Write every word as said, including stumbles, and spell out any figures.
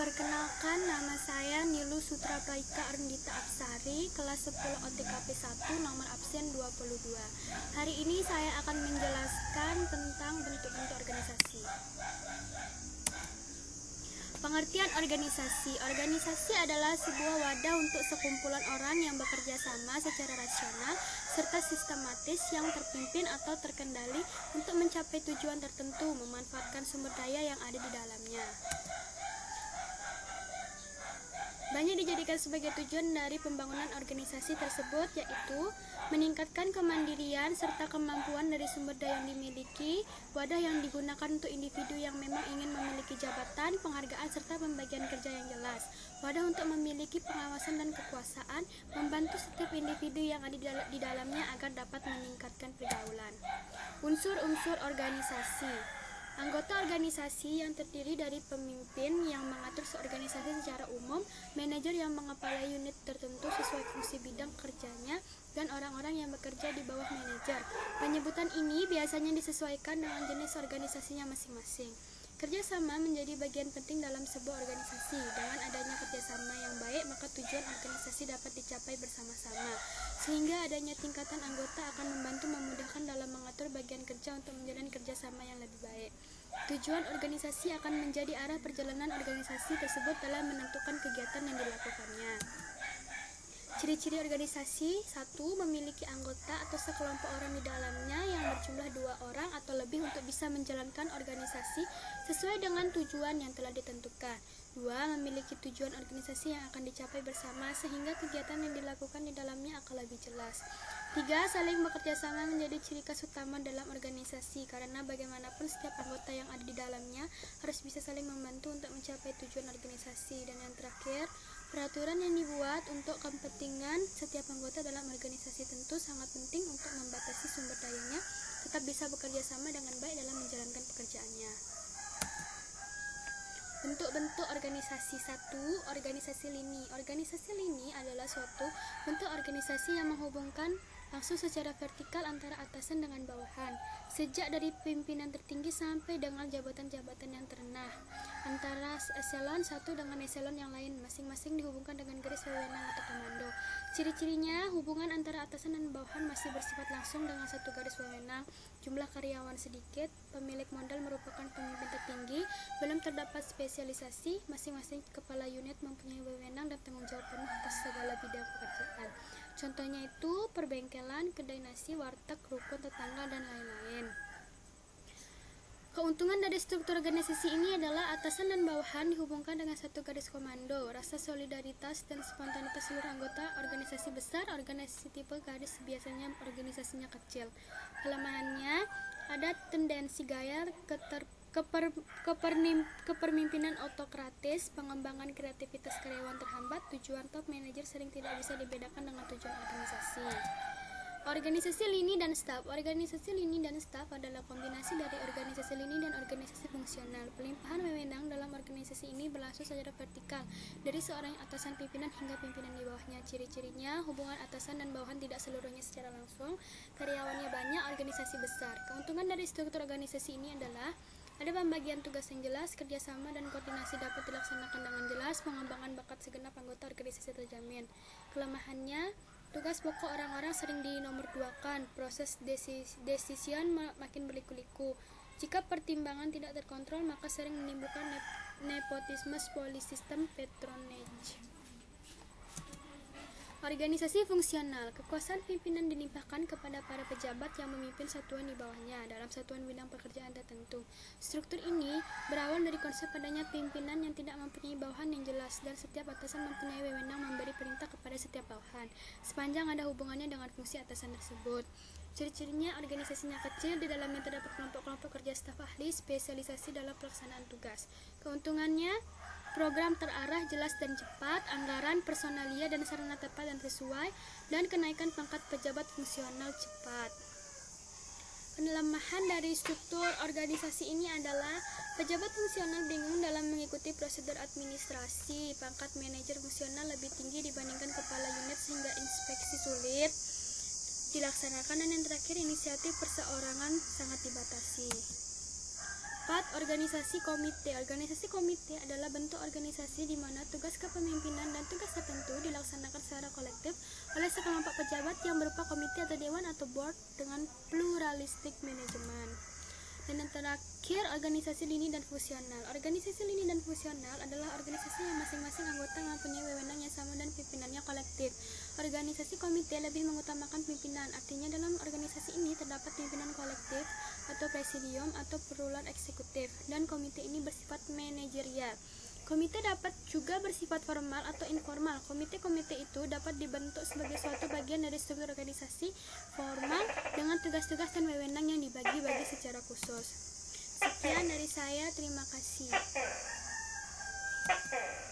Perkenalkan, nama saya Nilu Sutrabaika Arndita Absari, kelas sepuluh O T K P satu, nomor absen dua puluh dua. Hari ini saya akan menjelaskan tentang bentuk-bentuk organisasi. Pengertian organisasi. Organisasi adalah sebuah wadah untuk sekumpulan orang yang bekerja sama secara rasional serta sistematis yang terpimpin atau terkendali untuk mencapai tujuan tertentu, memanfaatkan sumber daya yang ada di dalamnya. Banyak dijadikan sebagai tujuan dari pembangunan organisasi tersebut, yaitu meningkatkan kemandirian serta kemampuan dari sumber daya yang dimiliki, wadah yang digunakan untuk individu yang memang ingin memiliki jabatan, penghargaan, serta pembagian kerja yang jelas, wadah untuk memiliki pengawasan dan kekuasaan, membantu setiap individu yang ada di dalamnya agar dapat meningkatkan pergaulan. Unsur-unsur organisasi. Anggota organisasi yang terdiri dari pemimpin yang mengatur organisasi secara umum, manajer yang mengepalai unit tertentu sesuai fungsi bidang kerjanya, dan orang-orang yang bekerja di bawah manajer. Penyebutan ini biasanya disesuaikan dengan jenis organisasinya masing-masing. Kerjasama menjadi bagian penting dalam sebuah organisasi. Dengan adanya kerjasama yang baik, maka tujuan organisasi dapat dicapai bersama-sama. Sehingga adanya tingkatan anggota akan membantu memudahkan dalam mengatur bagian kerja untuk menjalin kerjasama yang lebih baik. Tujuan organisasi akan menjadi arah perjalanan organisasi tersebut dalam menentukan kegiatan yang dilakukannya. Ciri-ciri organisasi. Satu, memiliki anggota atau sekelompok orang di dalamnya yang berjumlah dua orang atau lebih untuk bisa menjalankan organisasi sesuai dengan tujuan yang telah ditentukan. Dua, memiliki tujuan organisasi yang akan dicapai bersama sehingga kegiatan yang dilakukan di dalamnya akan lebih jelas. Tiga, saling bekerja sama menjadi ciri khas utama dalam organisasi, karena bagaimanapun setiap anggota yang ada di dalamnya harus bisa saling membantu untuk mencapai tujuan organisasi. Dan yang terakhir, peraturan yang dibuat untuk kepentingan setiap anggota dalam organisasi tentu sangat penting untuk membatasi sumber dayanya, tetap bisa bekerja sama dengan baik dalam menjalankan pekerjaannya. Bentuk-bentuk organisasi. Satu, organisasi lini. Organisasi lini adalah suatu bentuk organisasi yang menghubungkan langsung secara vertikal antara atasan dengan bawahan, sejak dari pimpinan tertinggi sampai dengan jabatan-jabatan yang terendah, antara eselon satu dengan eselon yang lain, masing-masing dihubungkan dengan garis wewenang atau komando. Ciri-cirinya, hubungan antara atasan dan bawahan masih bersifat langsung dengan satu garis wewenang, jumlah karyawan sedikit, pemilik modal merupakan pemimpin tertinggi, belum terdapat spesialisasi, masing-masing kepala unit mempunyai wewenang dan tanggung jawab penuh atas segala bidang pekerjaan. Contohnya itu perbengkelan, kedai nasi, warteg, rukun tetangga, dan lain-lain. Keuntungan dari struktur organisasi ini adalah atasan dan bawahan dihubungkan dengan satu garis komando, rasa solidaritas dan spontanitas seluruh anggota. Organisasi besar, organisasi tipe garis biasanya organisasinya kecil. Kelemahannya, ada tendensi gaya keter Keper, kepernim, kepermimpinan otokratis, pengembangan kreativitas karyawan terhambat, tujuan top manajer sering tidak bisa dibedakan dengan tujuan organisasi. Organisasi lini dan staf. Organisasi lini dan staf adalah kombinasi dari organisasi lini dan organisasi fungsional. Pelimpahan wewenang dalam organisasi ini berlangsung secara vertikal, dari seorang atasan pimpinan hingga pimpinan di bawahnya. Ciri-cirinya, hubungan atasan dan bawahan tidak seluruhnya secara langsung, karyawannya banyak, organisasi besar. Keuntungan dari struktur organisasi ini adalah ada pembagian tugas yang jelas, kerjasama dan koordinasi dapat dilaksanakan dengan jelas, pengembangan bakat segenap anggota organisasi terjamin. Kelemahannya, tugas pokok orang-orang sering dinomorduakan, proses decision makin berliku-liku. Jika pertimbangan tidak terkontrol, maka sering menimbulkan nepotisme, polisistem, patronage. Organisasi fungsional. Kekuasaan pimpinan dilimpahkan kepada para pejabat yang memimpin satuan di bawahnya dalam satuan bidang pekerjaan tertentu. Struktur ini berawal dari konsep adanya pimpinan yang tidak mempunyai bawahan yang jelas, dan setiap atasan mempunyai wewenang memberi perintah kepada setiap bawahan sepanjang ada hubungannya dengan fungsi atasan tersebut. Ciri-cirinya, organisasinya kecil, di dalamnya terdapat kelompok-kelompok kerja staf ahli, spesialisasi dalam pelaksanaan tugas. Keuntungannya, program terarah, jelas dan cepat, anggaran, personalia dan sarana tepat dan sesuai, dan kenaikan pangkat pejabat fungsional cepat. Kelemahan dari struktur organisasi ini adalah pejabat fungsional bingung dalam mengikuti prosedur administrasi, pangkat manajer fungsional lebih tinggi dibandingkan kepala unit sehingga inspeksi sulit dilaksanakan, dan yang terakhir, inisiatif perseorangan sangat dibatasi. Empat, organisasi komite. Organisasi komite adalah bentuk organisasi di mana tugas kepemimpinan dan tugas tertentu dilaksanakan secara kolektif oleh sekelompok pejabat yang berupa komite atau dewan atau board dengan pluralistik manajemen. Dan yang terakhir, organisasi lini dan fungsional. Organisasi lini dan fungsional adalah organisasi yang masing-masing anggota mempunyai wewenang yang sama dan pimpinannya kolektif. Organisasi komite lebih mengutamakan pimpinan, artinya dalam organisasi ini terdapat pimpinan kolektif atau presidium atau peruluan eksekutif, dan komite ini bersifat manajerial. Komite dapat juga bersifat formal atau informal. Komite-komite itu dapat dibentuk sebagai suatu bagian dari struktur organisasi formal dengan tugas-tugas dan wewenang yang dibagi-bagi secara khusus. Sekian dari saya, terima kasih.